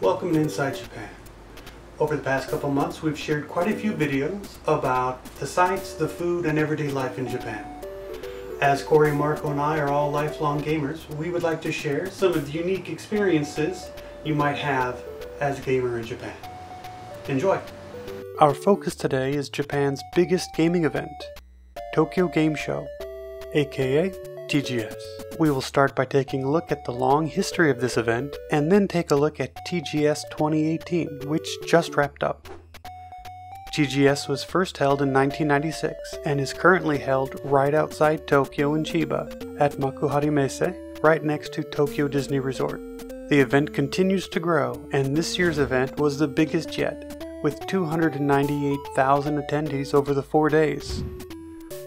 Welcome to Inside Japan. Over the past couple months, we've shared quite a few videos about the sights, the food, and everyday life in Japan. As Corey, Marco, and I are all lifelong gamers, we would like to share some of the unique experiences you might have as a gamer in Japan. Enjoy! Our focus today is Japan's biggest gaming event, Tokyo Game Show, aka TGS. We will start by taking a look at the long history of this event, and then take a look at TGS 2018, which just wrapped up. TGS was first held in 1996, and is currently held right outside Tokyo in Chiba, at Makuhari Messe, right next to Tokyo Disney Resort. The event continues to grow, and this year's event was the biggest yet, with 298,000 attendees over the 4 days.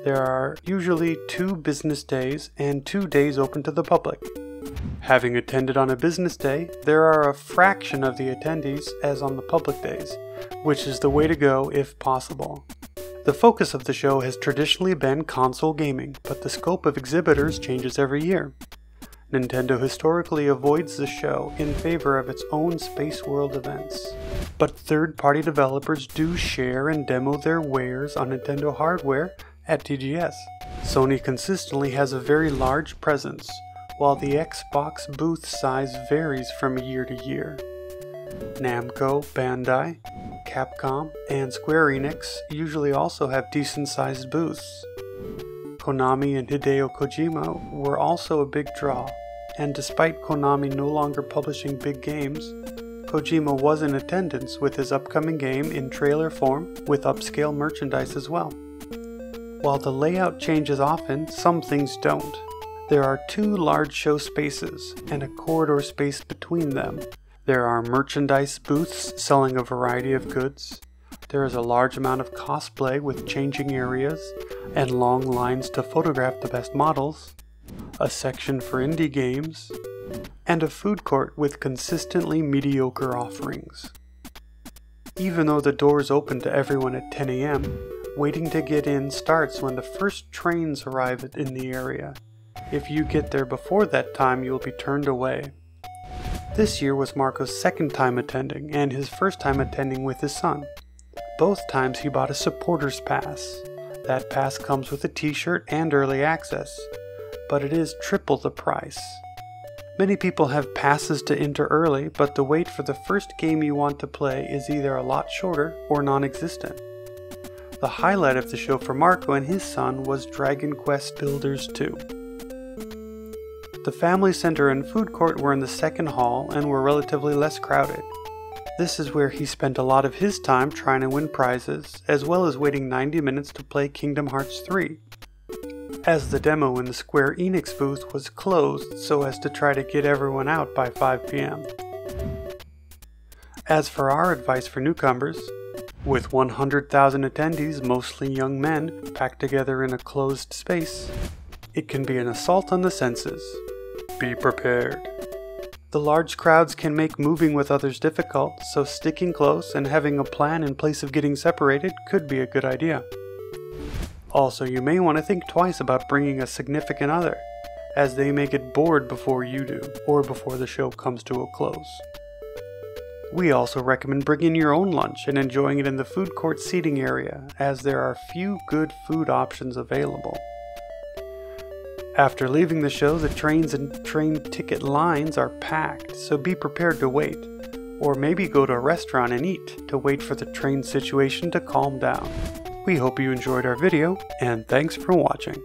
There are usually 2 business days and 2 days open to the public. Having attended on a business day, there are a fraction of the attendees as on the public days, which is the way to go if possible. The focus of the show has traditionally been console gaming, but the scope of exhibitors changes every year. Nintendo historically avoids the show in favor of its own Space World events, but third-party developers do share and demo their wares on Nintendo hardware at TGS. Sony consistently has a very large presence, while the Xbox booth size varies from year to year. Namco, Bandai, Capcom, and Square Enix usually also have decent-sized booths. Konami and Hideo Kojima were also a big draw, and despite Konami no longer publishing big games, Kojima was in attendance with his upcoming game in trailer form with upscale merchandise as well. While the layout changes often, some things don't. There are 2 large show spaces and a corridor space between them. There are merchandise booths selling a variety of goods. There is a large amount of cosplay with changing areas and long lines to photograph the best models, a section for indie games, and a food court with consistently mediocre offerings. Even though the doors open to everyone at 10 a.m., waiting to get in starts when the first trains arrive in the area. If you get there before that time, you will be turned away. This year was Marco's 2nd time attending, and his 1st time attending with his son. Both times he bought a supporter's pass. That pass comes with a t-shirt and early access, but it is triple the price. Many people have passes to enter early, but the wait for the first game you want to play is either a lot shorter or non-existent. The highlight of the show for Marco and his son was Dragon Quest Builders 2. The family center and food court were in the 2nd hall and were relatively less crowded. This is where he spent a lot of his time trying to win prizes, as well as waiting 90 minutes to play Kingdom Hearts 3. As the demo in the Square Enix booth was closed so as to try to get everyone out by 5 p.m. As for our advice for newcomers, with 100,000 attendees, mostly young men, packed together in a closed space, it can be an assault on the senses. Be prepared. The large crowds can make moving with others difficult, so sticking close and having a plan in place of getting separated could be a good idea. Also, you may want to think twice about bringing a significant other, as they may get bored before you do, or before the show comes to a close. We also recommend bringing your own lunch and enjoying it in the food court seating area, as there are few good food options available. After leaving the show, the trains and train ticket lines are packed, so be prepared to wait, or maybe go to a restaurant and eat to wait for the train situation to calm down. We hope you enjoyed our video, and thanks for watching.